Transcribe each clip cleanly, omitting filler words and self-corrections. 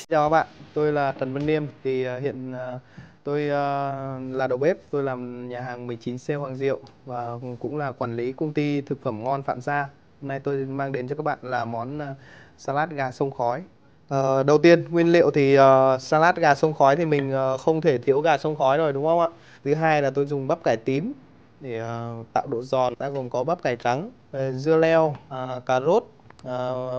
Xin chào các bạn, tôi là Trần Văn Niêm. Thì hiện tôi là đầu bếp, tôi làm nhà hàng 19C Hoàng Diệu và cũng là quản lý công ty thực phẩm ngon Phạm Gia. Hôm nay tôi mang đến cho các bạn là món salad gà sông khói. Đầu tiên nguyên liệu thì salad gà sông khói thì mình không thể thiếu gà sông khói rồi, đúng không ạ? Thứ hai là tôi dùng bắp cải tím để tạo độ giòn, ta gồm có bắp cải trắng, dưa leo, cà rốt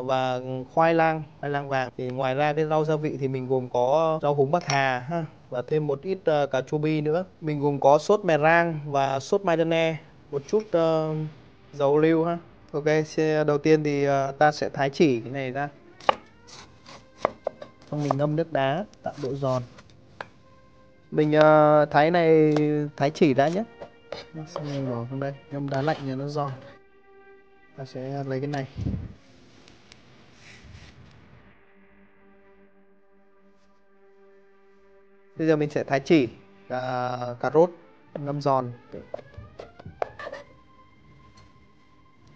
và khoai lang vàng. Thì ngoài ra cái rau gia vị thì mình gồm có rau húng bạc hà ha, và thêm một ít cà chua bi nữa. Mình gồm có sốt mè rang và sốt mayonnaise, một chút dầu lưu ha. Ok, đầu tiên thì ta sẽ thái chỉ cái này ra, xong mình ngâm nước đá tạo độ giòn. Mình thái chỉ đã nhé, xong mình bỏ vào đây ngâm đá lạnh cho nó giòn. Ta sẽ lấy cái này. Bây giờ mình sẽ thái chỉ cà rốt ngâm giòn.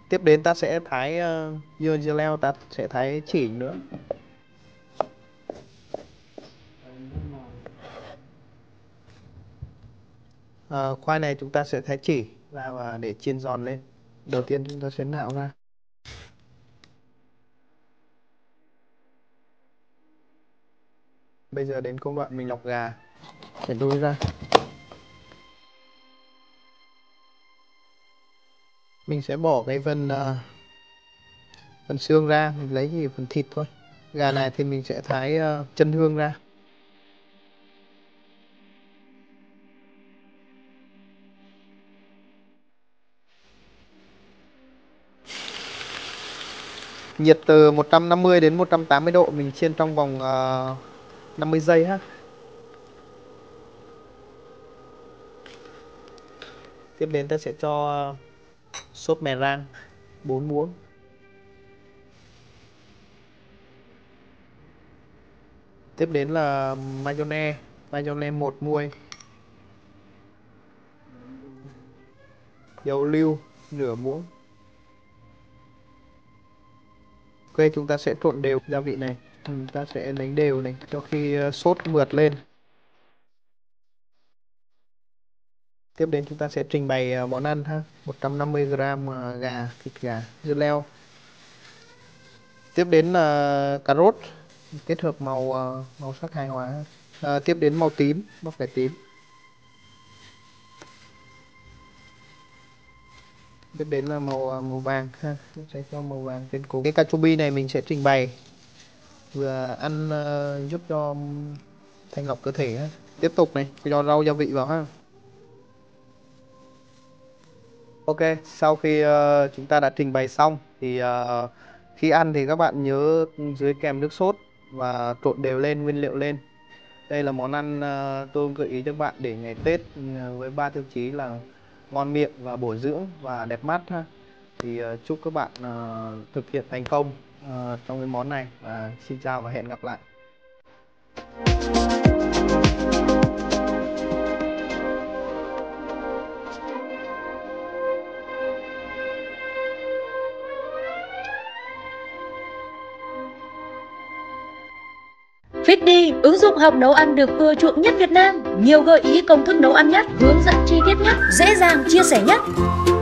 Tiếp đến ta sẽ thái dưa leo, ta sẽ thái chỉ nữa. Khoai này chúng ta sẽ thái chỉ ra và để chiên giòn lên. Đầu tiên chúng ta sẽ nạo ra. Bây giờ đến công đoạn mình lọc gà. Để đuôi ra. Mình sẽ bỏ cái phần xương ra, mình lấy chỉ phần thịt thôi. Gà này thì mình sẽ thái chân hương ra. Nhiệt từ 150 đến 180 độ, mình chiên trong vòng 50 giây ha. Tiếp đến ta sẽ cho sốt mè rang 4 muỗng. Tiếp đến là mayonnaise 1 muôi. Dầu lưu nửa muỗng. Ok, chúng ta sẽ trộn đều gia vị này. Chúng ta sẽ đánh đều này cho khi sốt mượt lên. Tiếp đến chúng ta sẽ trình bày món ăn ha. 150g gà, thịt gà, dưa leo. Tiếp đến là cà rốt, kết hợp màu sắc hài hòa. Tiếp đến màu tím, bắp cải tím. Tiếp đến là màu vàng ha, mình sẽ cho màu vàng trên cùng. Cái cà chua bi này mình sẽ trình bày, vừa ăn giúp cho thanh lọc cơ thể ha. Tiếp tục này, cho rau gia vị vào ha. Ok, sau khi chúng ta đã trình bày xong thì khi ăn thì các bạn nhớ dưới kèm nước sốt và trộn đều lên nguyên liệu lên. Đây là món ăn tôi gợi ý cho các bạn để ngày Tết với 3 tiêu chí là ngon miệng và bổ dưỡng và đẹp mắt ha. Thì chúc các bạn thực hiện thành công trong cái món này. Xin chào và hẹn gặp lại. Feedy, ứng dụng học nấu ăn được ưa chuộng nhất Việt Nam. Nhiều gợi ý công thức nấu ăn nhất, hướng dẫn chi tiết nhất, dễ dàng chia sẻ nhất.